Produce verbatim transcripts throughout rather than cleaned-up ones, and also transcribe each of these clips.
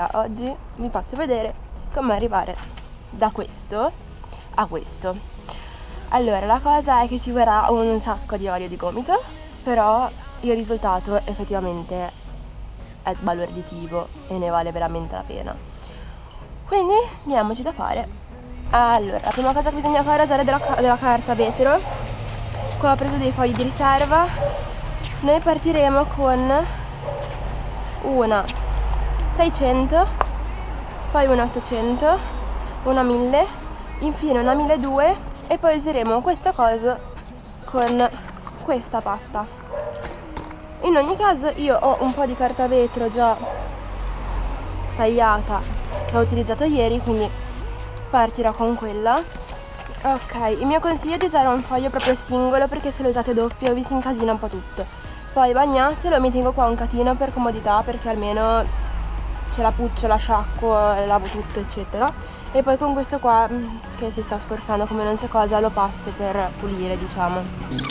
Allora, oggi vi faccio vedere come arrivare da questo a questo. Allora, la cosa è che ci vorrà un sacco di olio di gomito, però il risultato effettivamente è sbalorditivo e ne vale veramente la pena. Quindi diamoci da fare. Allora, la prima cosa che bisogna fare è usare della, della carta vetro. Qua ho preso dei fogli di riserva. Noi partiremo con una seicento, poi una ottocento, una mille, infine una milleduecento e poi useremo questo coso con questa pasta. In ogni caso io ho un po' di carta vetro già tagliata che ho utilizzato ieri, quindi partirò con quella. Ok, il mio consiglio è di usare un foglio proprio singolo, perché se lo usate doppio vi si incasina un po' tutto. Poi bagnatelo, mi tengo qua un catino per comodità, perché almeno c'è la puccio, la sciacquo, lavo tutto eccetera. E poi con questo qua, che si sta sporcando come non so cosa, lo passo per pulire, diciamo.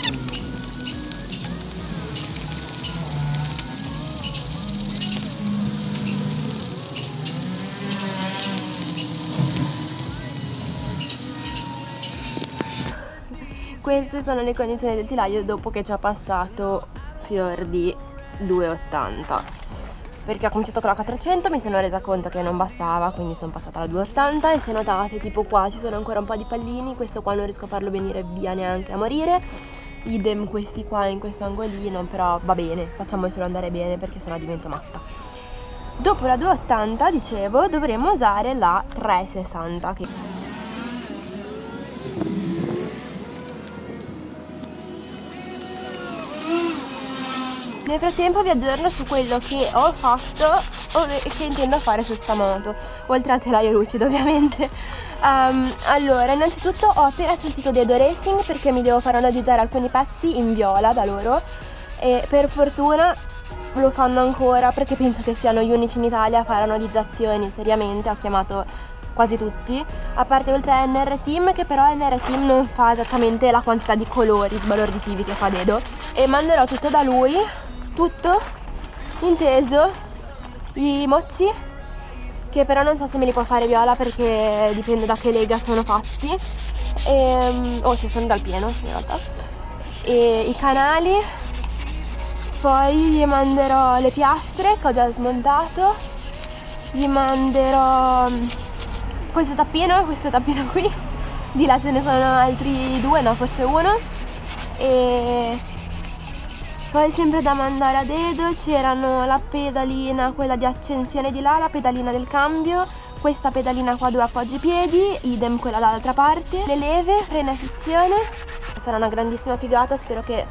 Queste sono le condizioni del telaio dopo che ci ha passato fior di duecentottanta, perché ho cominciato con la quattrocento, mi sono resa conto che non bastava, quindi sono passata alla duecentottanta. E se notate, tipo qua ci sono ancora un po' di pallini, questo qua non riesco a farlo venire via neanche a morire, idem questi qua in questo angolino, però va bene, facciamocelo andare bene perché sennò divento matta. Dopo la duecentottanta, dicevo, dovremo usare la trecentosessanta, che nel frattempo vi aggiorno su quello che ho fatto e che intendo fare su sta moto, oltre al telaio lucido ovviamente. Um, allora, innanzitutto ho appena sentito Dedo Racing perché mi devo far analizzare alcuni pezzi in viola da loro, e per fortuna lo fanno ancora, perché penso che siano gli unici in Italia a fare analizzazioni seriamente. Ho chiamato quasi tutti, a parte oltre N R Team, che però N R Team non fa esattamente la quantità di colori sbalorditivi che fa Dedo, e manderò tutto da lui. Tutto, inteso, i mozzi, che però non so se me li può fare Viola perché dipende da che lega sono fatti, o oh, se sono dal pieno in realtà, e i canali. Poi gli manderò le piastre che ho già smontato, gli manderò questo tappino, questo tappino qui, di là ce ne sono altri due, no forse uno, e poi sempre da mandare a Dedo c'erano la pedalina, quella di accensione di là, la pedalina del cambio, questa pedalina qua due appoggipiedi, idem quella dall'altra parte, le leve, freno a frizione. Sarà una grandissima figata, spero che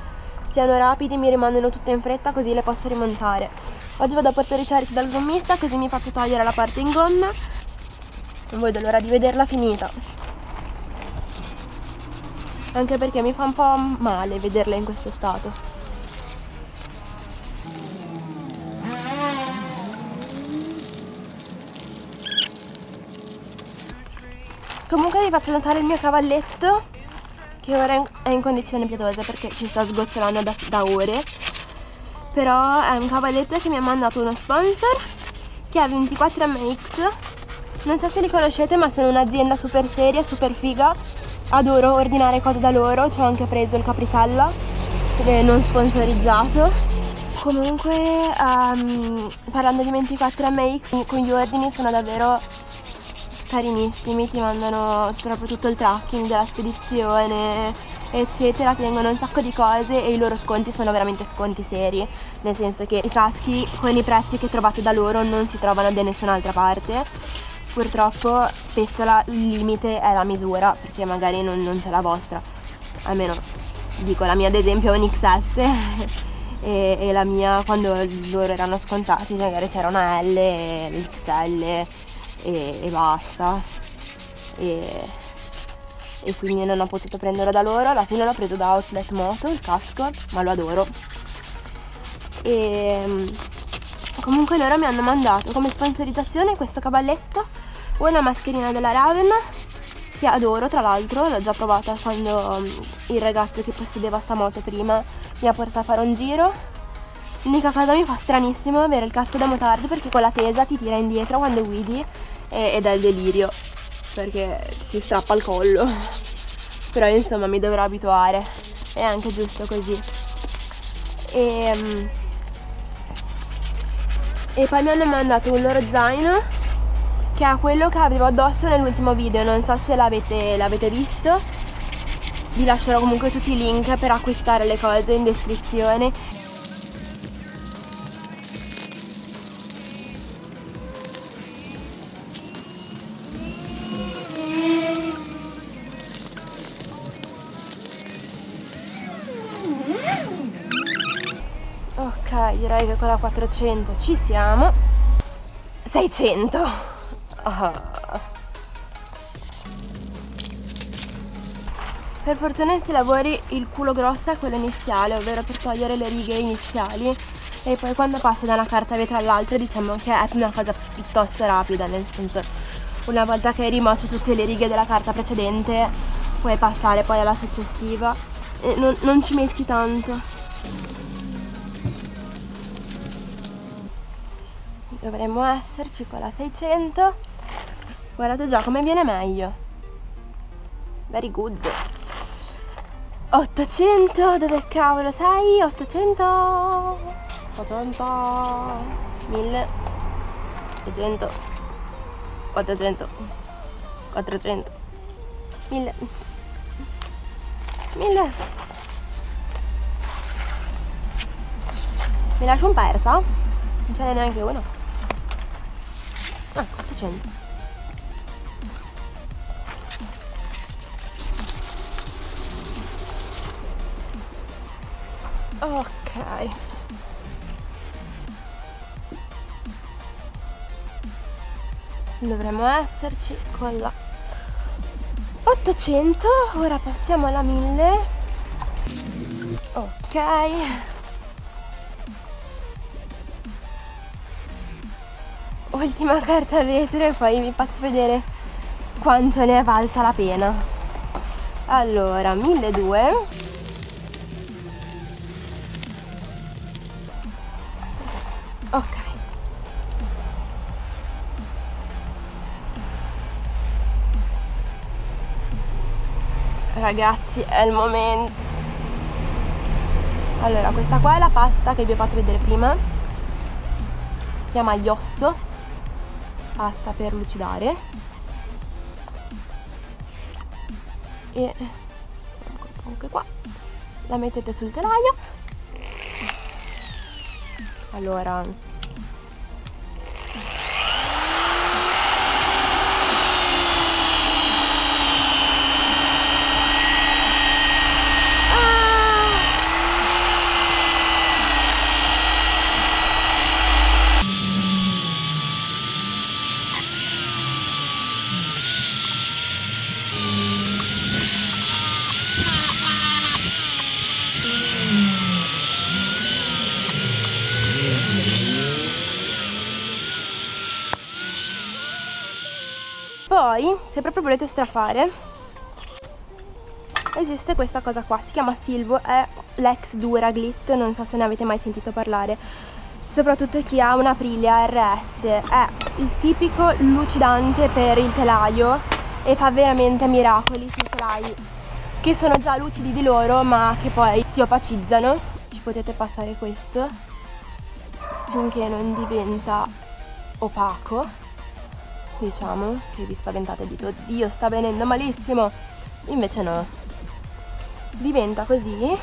siano rapidi, mi rimandano tutte in fretta così le posso rimontare. Oggi vado a portare i cerchi dal gommista così mi faccio togliere la parte in gomma. Non vedo l'ora di vederla finita, anche perché mi fa un po' male vederla in questo stato. Comunque vi faccio notare il mio cavalletto, che ora è in condizione pietosa perché ci sta sgocciolando da, da ore, però è un cavalletto che mi ha mandato uno sponsor, che è ventiquattro M X, non so se li conoscete, ma sono un'azienda super seria, super figa, adoro ordinare cose da loro, ci ho anche preso il Caprisalla, che è non sponsorizzato. Comunque, um, parlando di ventiquattro M X, con gli ordini sono davvero carinissimi, ti mandano proprio tutto il tracking della spedizione eccetera, ti tengono un sacco di cose e i loro sconti sono veramente sconti seri, nel senso che i caschi con i prezzi che trovate da loro non si trovano da nessun'altra parte, purtroppo spesso la, il limite è la misura, perché magari non, non c'è la vostra, almeno dico la mia ad esempio è un X S E, e la mia quando loro erano scontati magari c'era una L, l'X L e, e basta, e, e quindi non ho potuto prenderlo da loro, alla fine l'ho preso da Outlet Moto il casco, ma lo adoro. E comunque loro mi hanno mandato come sponsorizzazione questo cavalletto, una mascherina della Raven che adoro, tra l'altro l'ho già provata quando il ragazzo che possedeva sta moto prima mi ha portato a fare un giro, L'unica cosa mi fa stranissimo è avere il casco da motardo, perché con la tesa ti tira indietro quando guidi ed è il delirio, perché si strappa il collo. Però insomma mi dovrò abituare, è anche giusto così. E, e poi mi hanno mandato un loro zaino, che è quello che avevo addosso nell'ultimo video, non so se l'avete l'avete visto. Vi lascerò comunque tutti i link per acquistare le cose in descrizione. Ok, direi che con la quattrocento ci siamo. seicento! Oh. Per fortuna se lavori il culo grosso è quello iniziale, ovvero per togliere le righe iniziali, e poi quando passo da una carta vetro all'altra diciamo che è una cosa piuttosto rapida, nel senso una volta che hai rimosso tutte le righe della carta precedente puoi passare poi alla successiva e non, non ci metti tanto. Dovremmo esserci con la seicento. Guardate già come viene meglio. Very good. ottocento, dove cavolo sei? ottocento, ottocento, mille, duecento, quattrocento, quattrocento, mille, mille. Mi lascio un perso? Non ce n'è neanche uno. Ecco, ah, ottocento. Ok, dovremmo esserci con la ottocento. Ora passiamo alla mille. Ok, ultima carta vetro e poi vi faccio vedere quanto ne è valsa la pena. Allora, milleduecento. Ok, ragazzi, è il momento. Allora, questa qua è la pasta che vi ho fatto vedere prima, si chiama Iosso, pasta per lucidare, e anche qua la mettete sul telaio. Allora, poi, se proprio volete strafare, esiste questa cosa qua, si chiama Silvo, è l'ex Duraglit, non so se ne avete mai sentito parlare, soprattutto chi ha una Aprilia R S, è il tipico lucidante per il telaio e fa veramente miracoli sui telai, che sono già lucidi di loro ma che poi si opacizzano. Ci potete passare questo finché non diventa opaco, diciamo, che vi spaventate, dite oddio sta venendo malissimo, invece no, diventa così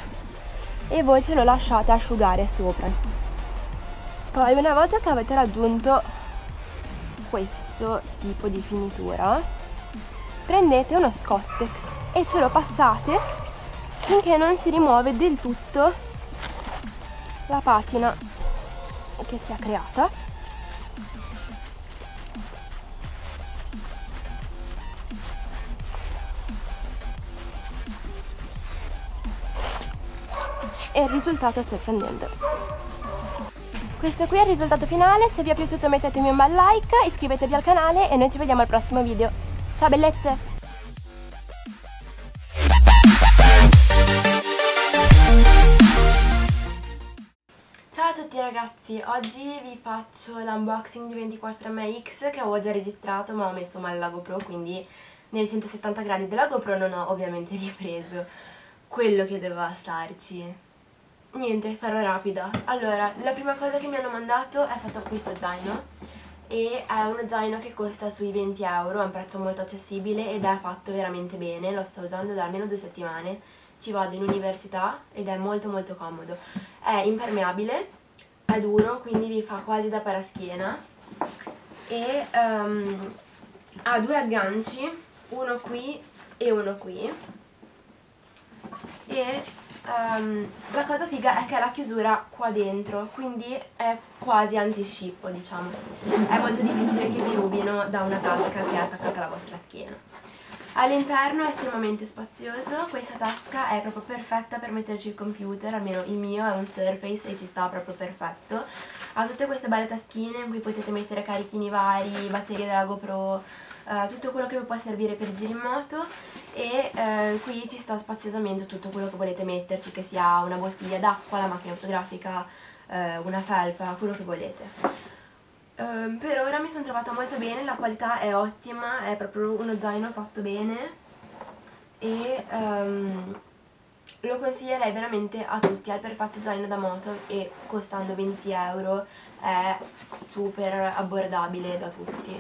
e voi ce lo lasciate asciugare sopra. Poi una volta che avete raggiunto questo tipo di finitura prendete uno Scottex e ce lo passate finché non si rimuove del tutto la patina che si è creata. E il risultato è sorprendente. Questo qui è il risultato finale. Se vi è piaciuto mettetemi un bel like, iscrivetevi al canale e noi ci vediamo al prossimo video. Ciao bellezze! Ciao Ciao a tutti ragazzi, oggi vi faccio l'unboxing di ventiquattro M X che avevo già registrato ma ho messo male la GoPro, quindi nei centosettanta gradi della GoPro non ho ovviamente ripreso quello che doveva starci. Niente, sarò rapida. Allora, la prima cosa che mi hanno mandato è stato questo zaino e è uno zaino che costa sui venti euro, è un prezzo molto accessibile ed è fatto veramente bene, lo sto usando da almeno due settimane, ci vado in università ed è molto molto comodo. È impermeabile, è duro, quindi vi fa quasi da paraschiena e um, ha due agganci, uno qui e uno qui, e um, la cosa figa è che ha la chiusura qua dentro, quindi è quasi anti-scippo, diciamo. È molto difficile che vi rubino da una tasca che è attaccata alla vostra schiena. All'interno è estremamente spazioso, questa tasca è proprio perfetta per metterci il computer, almeno il mio è un Surface e ci sta proprio perfetto. Ha tutte queste belle taschine in cui potete mettere carichini vari, batterie della GoPro, eh, tutto quello che vi può servire per giri in moto, e eh, qui ci sta spaziosamente tutto quello che volete metterci, che sia una bottiglia d'acqua, la macchina fotografica, eh, una felpa, quello che volete. Um, per ora mi sono trovata molto bene, la qualità è ottima, è proprio uno zaino fatto bene e um, lo consiglierei veramente a tutti, è il perfetto zaino da moto e costando venti euro è super abbordabile da tutti,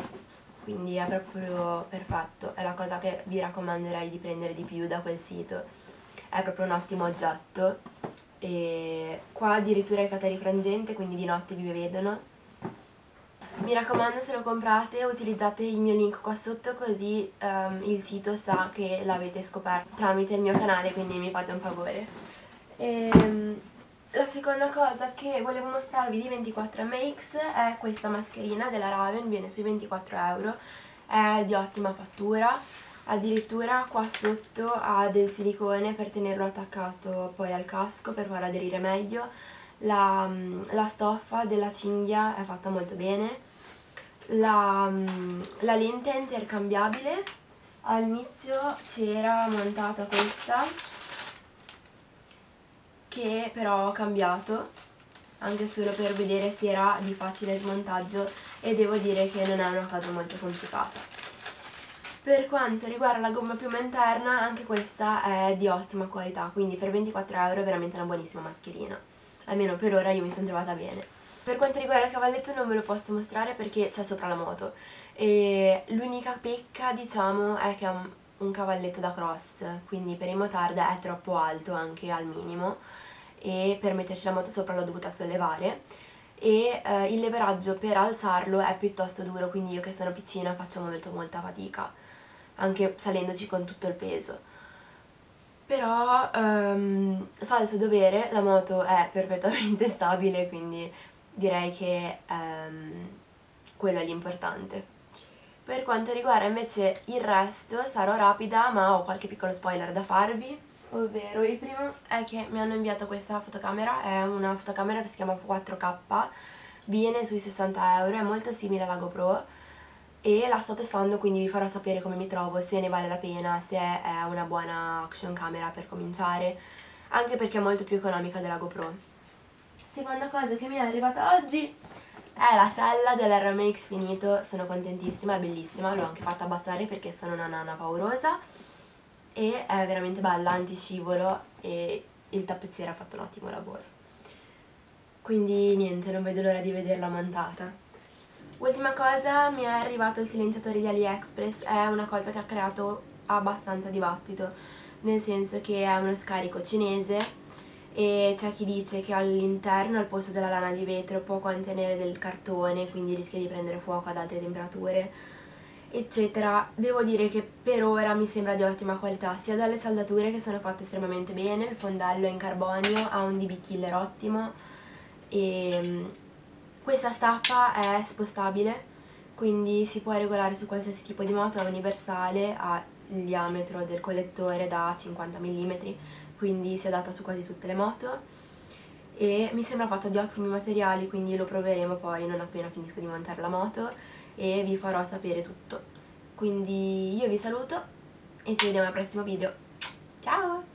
quindi è proprio perfetto, è la cosa che vi raccomanderei di prendere di più da quel sito, è proprio un ottimo oggetto e qua addirittura è catarifrangente, quindi di notte vi vedono. Mi raccomando, se lo comprate utilizzate il mio link qua sotto, così um, il sito sa che l'avete scoperto tramite il mio canale, quindi mi fate un favore. E, um, la seconda cosa che volevo mostrarvi di ventiquattro M X è questa mascherina della Raven, viene sui ventiquattro euro, è di ottima fattura, addirittura qua sotto ha del silicone per tenerlo attaccato poi al casco per farlo aderire meglio. La, la stoffa della cinghia è fatta molto bene, la, la lente è intercambiabile, all'inizio c'era montata questa che però ho cambiato anche solo per vedere se era di facile smontaggio e devo dire che non è una cosa molto complicata. Per quanto riguarda la gomma piuma interna, anche questa è di ottima qualità, quindi per ventiquattro euro è veramente una buonissima mascherina. Almeno per ora io mi sono trovata bene. Per quanto riguarda il cavalletto non ve lo posso mostrare perché c'è sopra la moto e l'unica pecca, diciamo, è che è un, un cavalletto da cross, quindi per i motard è troppo alto anche al minimo e per metterci la moto sopra l'ho dovuta sollevare e eh, il leveraggio per alzarlo è piuttosto duro, quindi io che sono piccina faccio molto molta fatica anche salendoci con tutto il peso. Però um, fa il suo dovere, la moto è perfettamente stabile, quindi direi che um, quello è l'importante. Per quanto riguarda invece il resto, sarò rapida ma ho qualche piccolo spoiler da farvi, ovvero il primo è che mi hanno inviato questa fotocamera, è una fotocamera che si chiama quattro K, viene sui sessanta euro, è molto simile alla GoPro e la sto testando, quindi vi farò sapere come mi trovo, se ne vale la pena, se è una buona action camera per cominciare, anche perché è molto più economica della GoPro. Seconda cosa che mi è arrivata oggi è la sella dell'R M X finito, sono contentissima, è bellissima, l'ho anche fatta abbassare perché sono una nana paurosa e è veramente bella, antiscivolo e il tappezziere ha fatto un ottimo lavoro. Quindi niente, non vedo l'ora di vederla montata. Ultima cosa, mi è arrivato il silenziatore di AliExpress, è una cosa che ha creato abbastanza dibattito, nel senso che è uno scarico cinese e c'è chi dice che all'interno al posto della lana di vetro può contenere del cartone, quindi rischia di prendere fuoco ad alte temperature, eccetera. Devo dire che per ora mi sembra di ottima qualità, sia dalle saldature che sono fatte estremamente bene, il fondello è in carbonio, ha un D B killer ottimo e... questa staffa è spostabile, quindi si può regolare su qualsiasi tipo di moto, è universale, ha il diametro del collettore da cinquanta millimetri, quindi si adatta su quasi tutte le moto e mi sembra fatto di ottimi materiali, quindi lo proveremo poi non appena finisco di montare la moto e vi farò sapere tutto. Quindi io vi saluto e ci vediamo al prossimo video. Ciao!